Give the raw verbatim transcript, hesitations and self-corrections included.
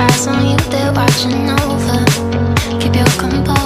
eyes on you, they're watching over. Keep your composure.